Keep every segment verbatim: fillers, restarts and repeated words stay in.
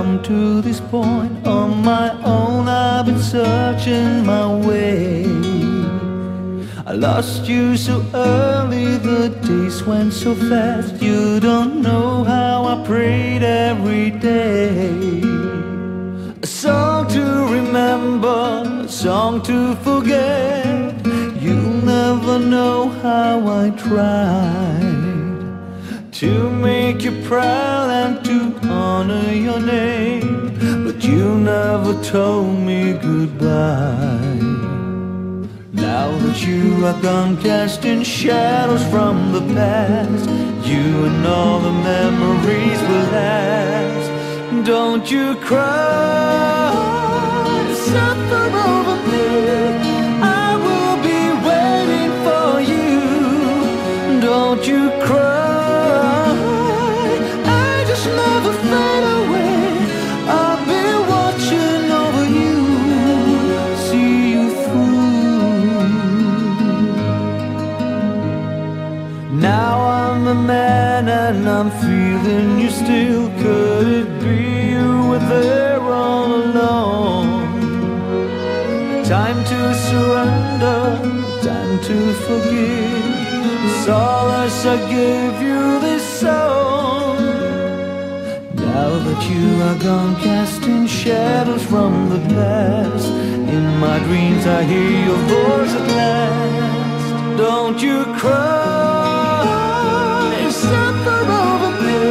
come to this point on my own. I've been searching my way. I lost you so early, the days went so fast. You don't know how I prayed every day. A song to remember, a song to forget. You'll never know how I tried to make you proud and to honor your name, but you never told me goodbye. Now that you are gone, casting shadows from the past, you and all the memories will last. Don't you cry, something over me, I will be waiting for you. Don't you cry, I just never fade away, I'll be watching over you, see you through. Now I'm a man and I'm feeling you still. Could it be you were there all along? Time to surrender, time to forgive. It's all as I gave you this song. Now that you are gone, casting shadows from the past, in my dreams I hear your voice at last. Don't you cry, suffer over me,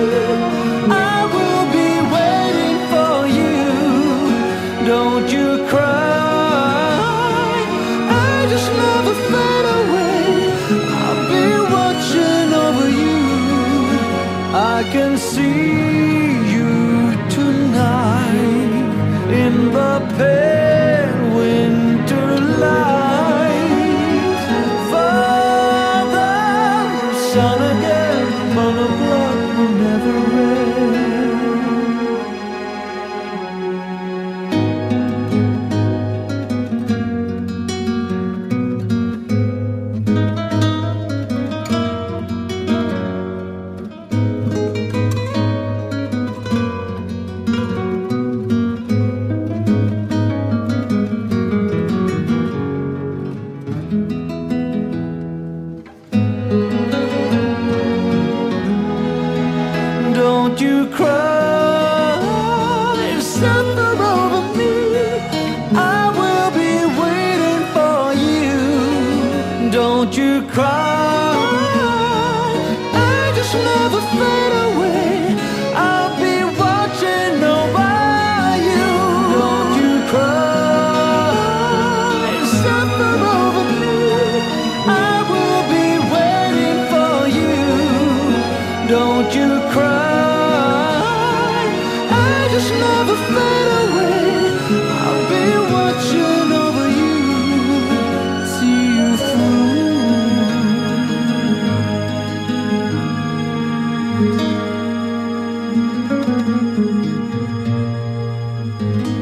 I will be waiting for you. Don't you cry, I just never fade away, I'll be watching over you. I can see you tonight in the pale winter light. Father, son again, but the blood will never end. Don't you cry, if suffer over me, I will be waiting for you. Don't you cry, I just never fade away, I'll be watching over you. Don't you cry, if suffer over me, I will be waiting for you. Don't you cry, never fade away, I'll be watching over you, see you through.